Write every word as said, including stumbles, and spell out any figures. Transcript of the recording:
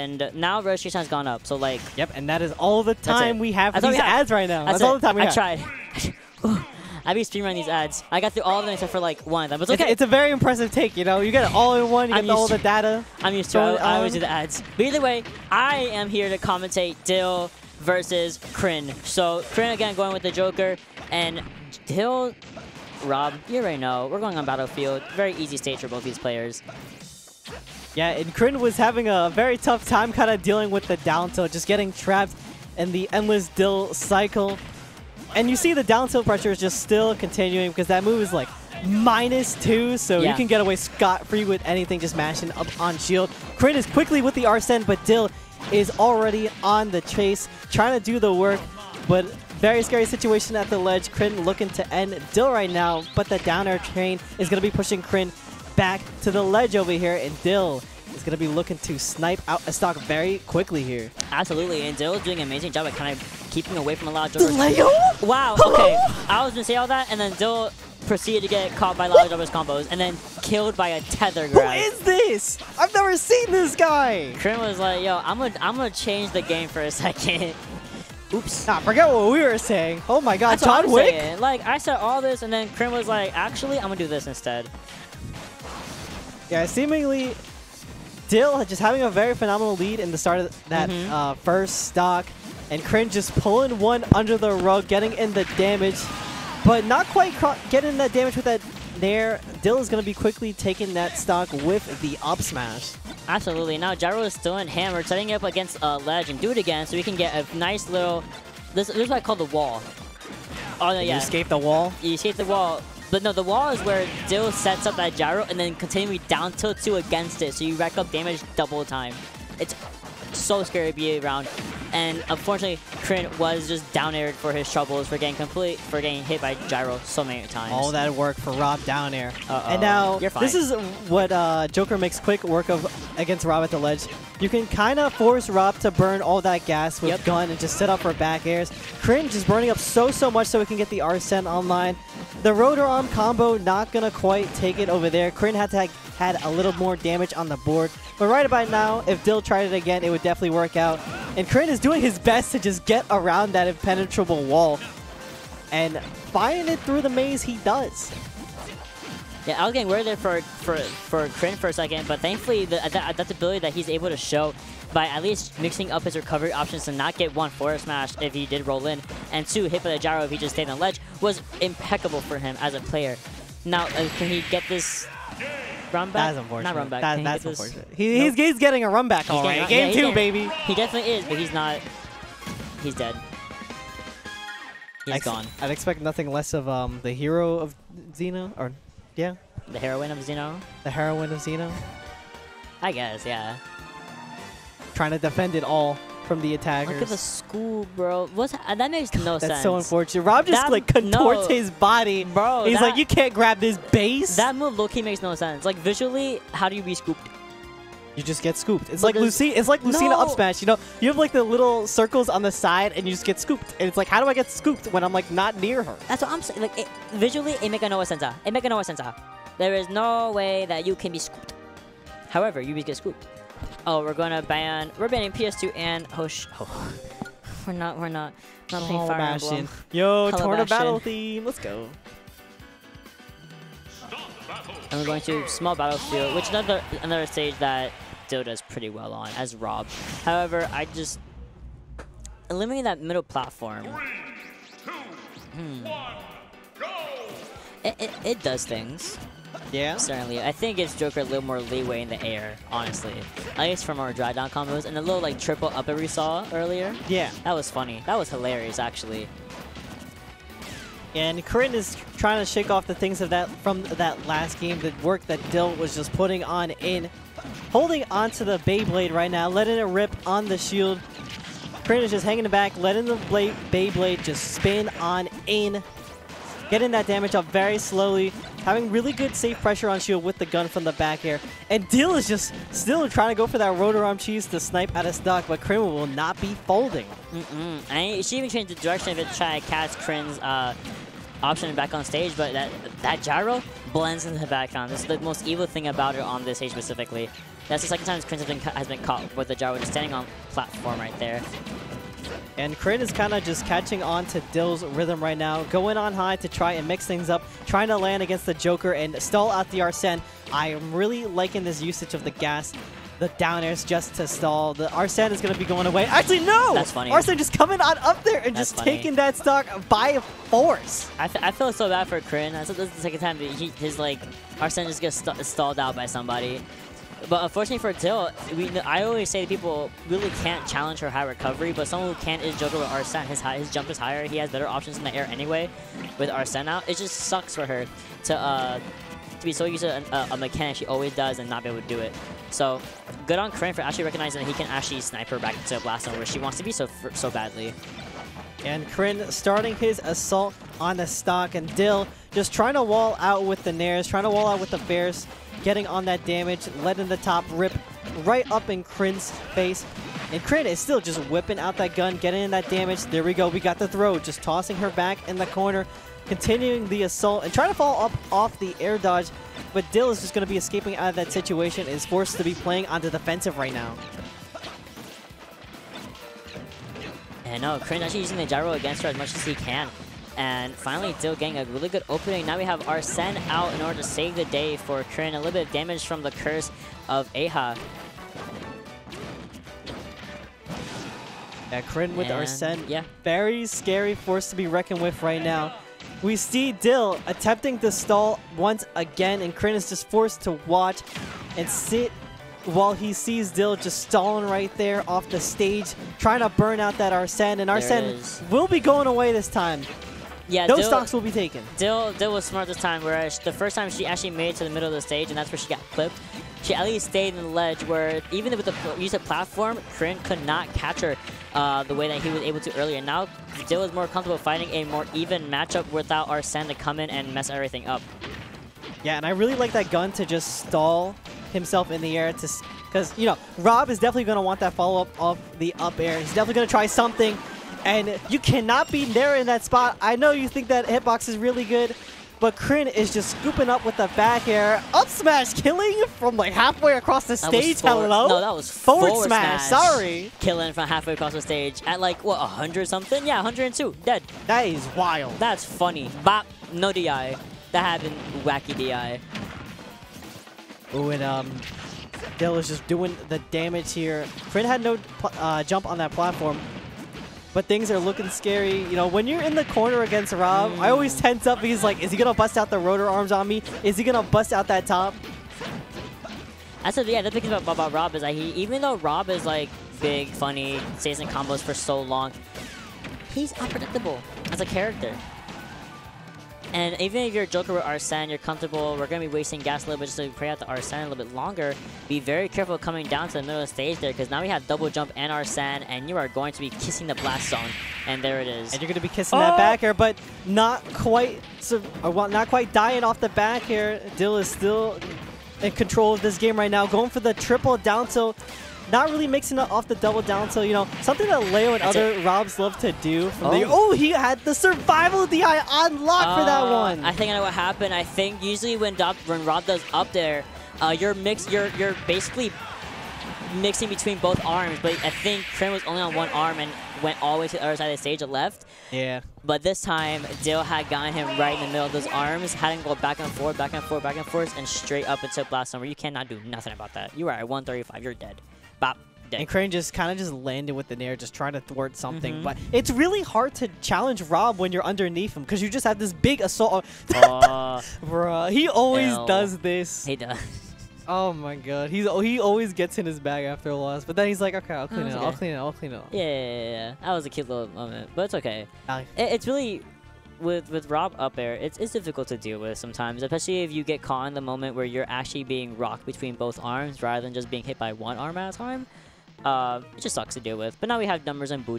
and now registration has gone up. So like. Yep, and that is all the time we have for these ads right now. That's all the time we have. I tried. I be streaming these ads. I got through all of them except for like one of them. It's okay. It's, it's a very impressive take, you know. You get it all in one. You get all the data. I'm used to it. I always do the ads. But either way, I am here to commentate Dill versus Chrin. So Chrin again going with the Joker, and Dill, Rob. You already know we're going on Battlefield. Very easy stage for both these players. Yeah, and Chrin was having a very tough time, kind of dealing with the down tilt, just getting trapped in the endless Dill cycle. And you see the down tilt pressure is just still continuing because that move is like minus two, so yeah. You can get away scot-free with anything, just mashing up on shield. Chrin is quickly with the Arsene, but Dill is already on the chase, trying to do the work, but very scary situation at the ledge. Chrin looking to end Dill right now, but the down air train is going to be pushing Chrin back to the ledge over here, and Dill is going to be looking to snipe out a stock very quickly here. Absolutely, and Dill doing an amazing job at kind of keeping away from a lot of jumpers. Leo? Wow, okay. Hello? I was going to say all that, and then Dill proceeded to get caught by a lot of jumpers combos, and then killed by a tether grab. Who is this? I've never seen this guy! Chrin was like, yo, I'm going to I'm gonna change the game for a second. Oops. Nah, forget what we were saying. Oh my god, that's John Wick? Saying. Like, I said all this, and then Chrin was like, actually, I'm going to do this instead. Yeah, seemingly, Dill just having a very phenomenal lead in the start of that mm-hmm. uh, first stock. And Chrin just pulling one under the rug, getting in the damage, but not quite getting that damage with that nair. Dill is going to be quickly taking that stock with the up smash. Absolutely. Now Gyro is still in hammer, setting up against a uh, ledge, and do it again so we can get a nice little... This, this is what I call the wall. Oh, no, yeah. You escape the wall? You escape the wall. But no, the wall is where Dill sets up that gyro and then continuing down tilt two against it, so you rack up damage double time. It's so scary to be around. And unfortunately, Chrin was just down aired for his troubles for getting complete for getting hit by gyro so many times. All that work for Rob down air. Uh-oh. And now this is what uh, Joker makes quick work of against Rob at the ledge. You can kind of force Rob to burn all that gas with yep. gun and just set up for back airs. Chrin just burning up so so much so we can get the Arsene online. The rotor arm combo not gonna quite take it over there. Chrin had to have had a little more damage on the board, but right about now, if Dill tried it again, it would definitely work out. And Chrin is doing his best to just get around that impenetrable wall. And firing it through the maze, he does. Yeah, I was getting worried there for, for, for Chrin for a second, but thankfully the adaptability that he's able to show by at least mixing up his recovery options to not get one forward smash if he did roll in, and two, hit by the gyro if he just stayed on the ledge, was impeccable for him as a player. Now, uh, can he get this... Run back? That's unfortunate. Not run back. That, that's unfortunate. He, nope. he's, he's getting a run back all right. Game yeah, two, baby. He definitely is, but he's not. He's dead. He's Ex gone. I'd expect nothing less of um, the hero of Xeno. Or, yeah. The heroine of Xeno? The heroine of Xeno? I guess, yeah. Trying to defend it all from the attackers. Look at the school, bro. What's, that makes no That's sense. That's so unfortunate. Rob just that, like contorts no. his body. Bro, he's that, like, you can't grab this base. That move low-key makes no sense. Like visually, how do you be scooped? You just get scooped. It's but like Lucina. It's like Lucina no. up smash. You know, you have like the little circles on the side, and you just get scooped. And it's like, how do I get scooped when I'm like not near her? That's what I'm saying. Like it, visually, it make no sense. It make no sense. There is no way that you can be scooped. However, you get scooped. Oh, we're gonna ban. We're banning P S two and oh, sh oh. we're not. We're not. Not playing Fire Emblem. Yo, Torna Battle theme. Let's go. And we're going to small battlefield, which is another another stage that Dill does pretty well on as Rob. However, I just eliminating that middle platform. Three, two, hmm. one, go. It, it it does things. Yeah. Certainly. I think it gives Joker a little more leeway in the air, honestly. At least from our dry down combos and a little like triple up that we saw earlier. Yeah. That was funny. That was hilarious actually. And Chrin is trying to shake off the things of that from that last game, the work that Dill was just putting on in. Holding onto the Beyblade right now, letting it rip on the shield. Chrin is just hanging back, letting the blade Beyblade just spin on in. Getting that damage up very slowly, having really good safe pressure on shield with the gun from the back air. And Dill is just still trying to go for that rotor arm cheese to snipe out of stock, but Chrin will not be folding. Mm-mm. And she even changed the direction of it to try to catch Chrin's uh, option back on stage, but that, that gyro blends into the back on. This is the most evil thing about her on this stage specifically. That's the second time Chrin has been, has been caught with the Jarwin standing on platform right there. And Chrin is kind of just catching on to Dill's rhythm right now, going on high to try and mix things up, trying to land against the Joker and stall out the Arsene. I am really liking this usage of the gas, the down airs just to stall. The Arsene is going to be going away. Actually, no! That's funny. Arsene just coming on up there and That's just funny. taking that stock by force. I, f I feel so bad for Chrin. That's the second time he, his like Arsene just gets st stalled out by somebody. But unfortunately for Dill, we, I always say people really can't challenge her high recovery, but someone who can is Joker with Arsene. His, high, his jump is higher. He has better options in the air anyway with Arsene out. It just sucks for her to uh, to be so used to a, a mechanic she always does and not be able to do it. So good on Chrin for actually recognizing that he can actually snipe her back to blast zone where she wants to be so, so badly. And Chrin starting his assault on the stock, and Dill just trying to wall out with the nairs, trying to wall out with the bears, getting on that damage, letting the top rip right up in Chrin's face. And Chrin is still just whipping out that gun, getting in that damage. There we go, we got the throw, just tossing her back in the corner, continuing the assault and trying to fall up off the air dodge. But Dill is just going to be escaping out of that situation and is forced to be playing on the defensive right now. And no, Chrin actually using the gyro against her as much as he can. And finally, Dill getting a really good opening. Now we have Arsene out in order to save the day for Chrin. A little bit of damage from the curse of Aha. Yeah, Chrin with and Arsene. Yeah. Very scary force to be reckoned with right now. We see Dill attempting to stall once again, and Chrin is just forced to watch and sit while he sees Dill just stalling right there off the stage, trying to burn out that Arsene. And Arsene will be going away this time. Yeah, those Dill, stocks will be taken. Dill, Dill was smart this time, whereas the first time she actually made it to the middle of the stage, and that's where she got clipped. She at least stayed in the ledge where, even with the use of platform, Chrin could not catch her uh, the way that he was able to earlier. Now, Dill is more comfortable fighting a more even matchup without Arsene to come in and mess everything up. Yeah, and I really like that gun to just stall himself in the air, to because, you know, Rob is definitely going to want that follow-up of the up air. He's definitely going to try something. And you cannot be there in that spot. I know you think that hitbox is really good, but Chrin is just scooping up with the back air. Up smash killing from like halfway across the stage. Hello? No, that was forward, forward smash. smash. Sorry. Killing from halfway across the stage at like, what, one hundred something? Yeah, one hundred two. Dead. That is wild. That's funny. Bop. No D I. That happened. Wacky D I. Ooh, and um... Dill is just doing the damage here. Chrin had no uh, jump on that platform. But things are looking scary. You know, when you're in the corner against Rob, I always tense up because, like, is he going to bust out the rotor arms on me? Is he going to bust out that top? That's the, yeah, the thing about, about Rob is that he, even though Rob is, like, big, funny, stays in combos for so long, he's unpredictable as a character. And even if you're a Joker with Arsene, you're comfortable, we're going to be wasting gas a little bit just to pray out the Arsene a little bit longer. Be very careful coming down to the middle of the stage there, because now we have double jump and Arsene, and you are going to be kissing the blast zone. And there it is. And you're going to be kissing oh! that back air, but not quite so, well, not quite dying off the back air. Dill is still in control of this game right now, going for the triple down tilt. Not really mixing it off the double down tilt, you know, something that Leo and That's other it. Robs love to do. From oh. The, oh, he had the survival D I on lock uh, for that one. I think I know what happened. I think usually when, Dob when Rob does up there, uh, you're mix, you're you're basically mixing between both arms. But I think Chrin was only on one arm and went all the way to the other side of the stage, and left. Yeah. But this time, Dill had gotten him right in the middle of those arms, had him go back and forth, back and forth, back and forth, and straight up into blast zone. You cannot do nothing about that. You are at one thirty-five. You're dead. Bop, and Chrin just kind of just landed with the nair, just trying to thwart something. Mm-hmm. But it's really hard to challenge Rob when you're underneath him, because you just have this big assault. Uh, Bruh, he always ew. does this. He does. Oh my god, he's he always gets in his bag after a loss, but then he's like, okay, I'll clean oh, it, okay. I'll clean it, I'll clean it. Yeah, yeah, yeah, that was a cute little moment, but it's okay. Uh, it, it's really. With, with Rob up air, it's, it's difficult to deal with sometimes, especially if you get caught in the moment where you're actually being rocked between both arms rather than just being hit by one arm at a time. Uh, it just sucks to deal with. But now we have numbers and boots.